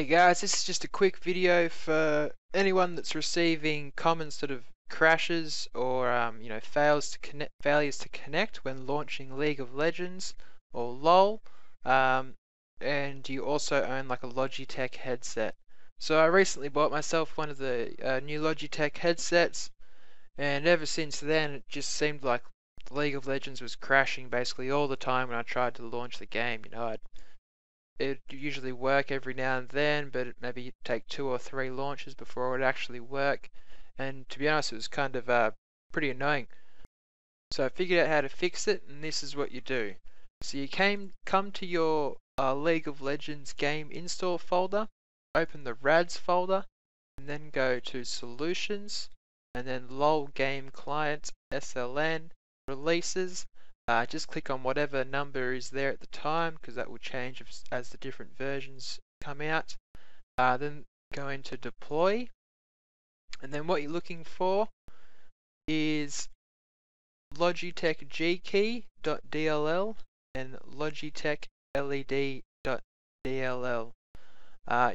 Hey guys, this is just a quick video for anyone that's receiving common sort of crashes or you know, failures to connect when launching League of Legends or LOL, and you also own like a Logitech headset. So I recently bought myself one of the new Logitech headsets, and ever since then it just seemed like League of Legends was crashing basically all the time when I tried to launch the game. You know, it usually work every now and then, but it maybe take 2 or 3 launches before it would actually work, and to be honest it was kind of pretty annoying. So I figured out how to fix it, and this is what you do. So you come to your League of Legends game install folder, open the RADS folder, and then go to Solutions, and then LOL Game Clients, SLN, Releases. Just click on whatever number is there at the time, because that will change as the different versions come out. Then go into Deploy, and then what you're looking for is Logitech GKey.dll and Logitech LED.dll. You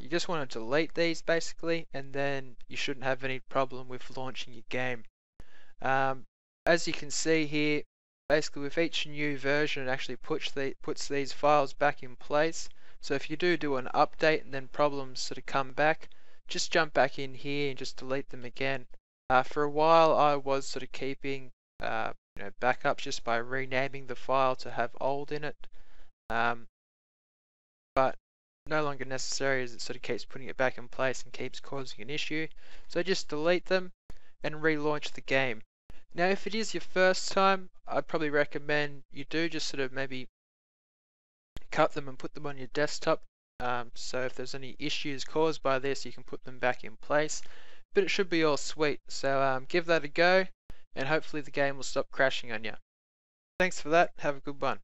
just want to delete these basically, and then you shouldn't have any problem with launching your game. As you can see here, basically with each new version it actually puts these files back in place. So if you do an update and then problems sort of come back, just jump back in here and just delete them again. For a while I was sort of keeping you know, backups just by renaming the file to have old in it, but no longer necessary as it sort of keeps putting it back in place and keeps causing an issue. So just delete them and relaunch the game. Now if it is your first time, I'd probably recommend you do just sort of maybe cut them and put them on your desktop, so if there's any issues caused by this you can put them back in place. But it should be all sweet, so give that a go and hopefully the game will stop crashing on you. Thanks for that, have a good one.